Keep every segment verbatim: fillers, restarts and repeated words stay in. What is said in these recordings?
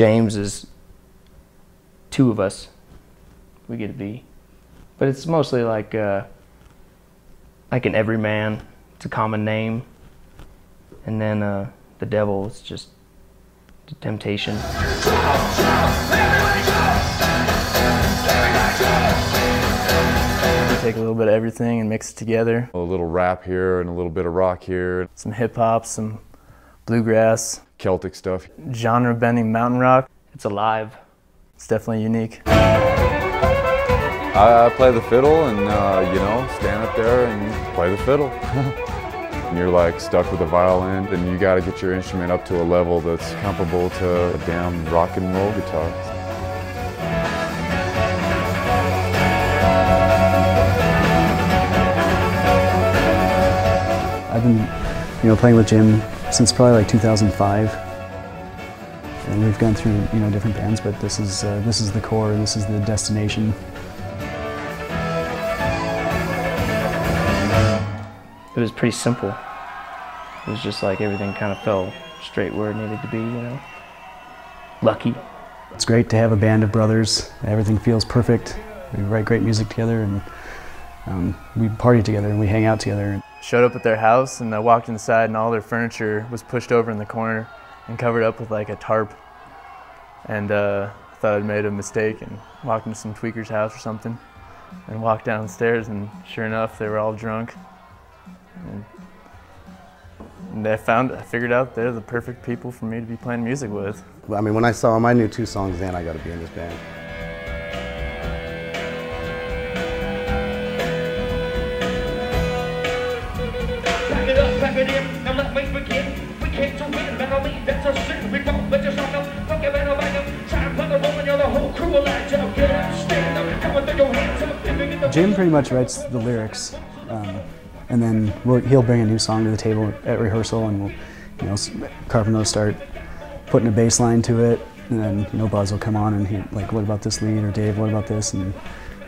James is two of us. We get a B. But it's mostly like uh, like an everyman. It's a common name. And then uh, the devil is just the temptation. Take a little bit of everything and mix it together. A little rap here and a little bit of rock here. Some hip hop, some bluegrass. Celtic stuff. Genre bending mountain rock. It's alive. It's definitely unique. I play the fiddle and, uh, you know, stand up there and play the fiddle. And you're like stuck with a violin and you gotta get your instrument up to a level that's comparable to a damn rock and roll guitar. I've been, you know, playing with Jim since probably like two thousand five, and we've gone through, you know, different bands, but this is uh, this is the core, and this is the destination. It was pretty simple. It was just like everything kind of fell straight where it needed to be, you know. Lucky. It's great to have a band of brothers. Everything feels perfect. We write great music together, and um, we party together, and we hang out together. Showed up at their house and I walked inside and all their furniture was pushed over in the corner and covered up with like a tarp. And uh, I thought I'd made a mistake and walked into some tweaker's house or something and walked downstairs and sure enough they were all drunk. And, and I found, I figured out they're the perfect people for me to be playing music with. I mean, when I saw them, I knew two songs then I got to be in this band. Jim pretty much writes the lyrics, um, and then we'll, he'll bring a new song to the table at rehearsal, and we'll, you know, Carpenter will start putting a bass line to it, and then, you know, Buzz will come on and he like, what about this lead, or Dave, what about this, and,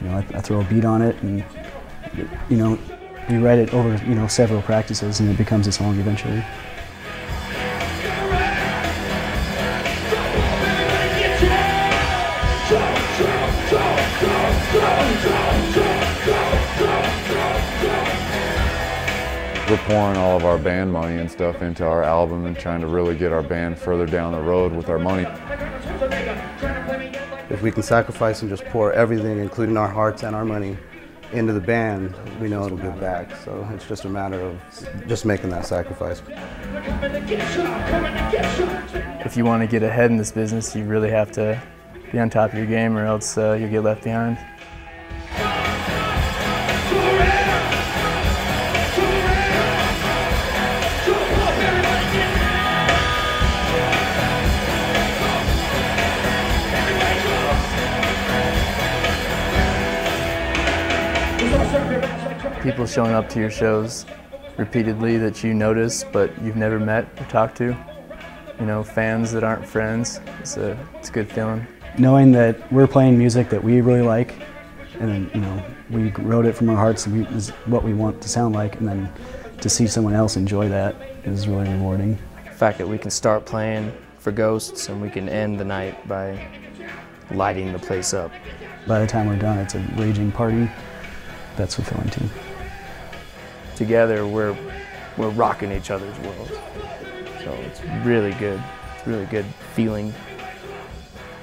you know, I, I throw a beat on it, and, you know, we write it over, you know, several practices, and it becomes a song eventually. We're pouring all of our band money and stuff into our album and trying to really get our band further down the road with our money. If we can sacrifice and just pour everything, including our hearts and our money, into the band, we know it'll get back. So it's just a matter of just making that sacrifice. If you want to get ahead in this business, you really have to be on top of your game or else uh, you'll get left behind. People showing up to your shows repeatedly that you notice but you've never met or talked to. You know, fans that aren't friends. It's a, it's a good feeling. Knowing that we're playing music that we really like, and then, you know, we wrote it from our hearts and we, is what we want to sound like, and then to see someone else enjoy that is really rewarding. The fact that we can start playing for ghosts and we can end the night by lighting the place up. By the time we're done, it's a raging party. That's fulfilling too. Together, we're we're rocking each other's worlds, so it's really good. It's really good feeling.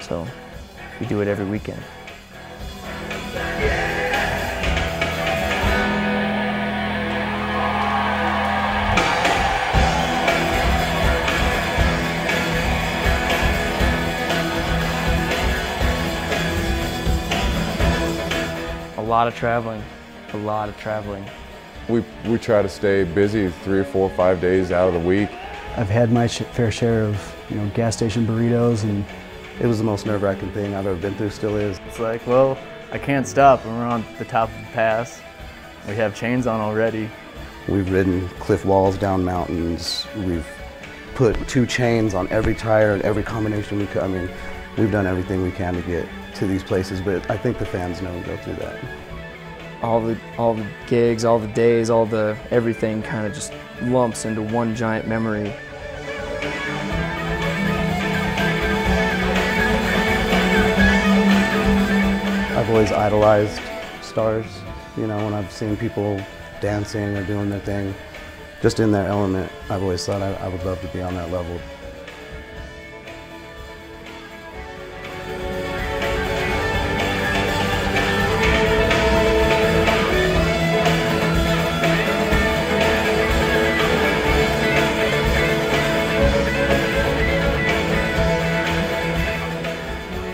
So we do it every weekend. A lot of traveling. A lot of traveling. We, we try to stay busy three or four or five days out of the week. I've had my sh fair share of, you know, gas station burritos, and it was the most nerve-wracking thing I've ever been through, still is. It's like, well, I can't stop when we're on the top of the pass. We have chains on already. We've ridden cliff walls, down mountains. We've put two chains on every tire and every combination we could. I mean, we've done everything we can to get to these places, but I think the fans know we go through that. All the, all the gigs, all the days, all the everything kind of just lumps into one giant memory. always idolized stars, you know, when I've seen people dancing or doing their thing, just in their element, I've always thought I, I would love to be on that level.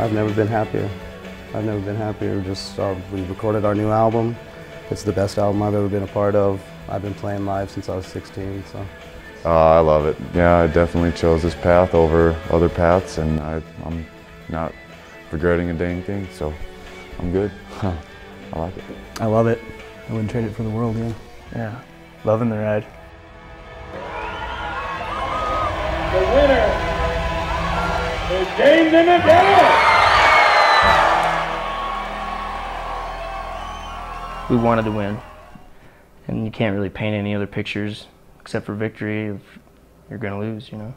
I've never been happier. I've never been happier. Just uh, we recorded our new album. It's the best album I've ever been a part of. I've been playing live since I was sixteen, so. Uh, I love it. Yeah, I definitely chose this path over other paths, and I, I'm not regretting a dang thing, so I'm good. I like it. I love it. I wouldn't trade it for the world, yeah. Yeah, loving the ride. The winner is James and the Devil! We wanted to win, and you can't really paint any other pictures except for victory if you're going to lose, you know.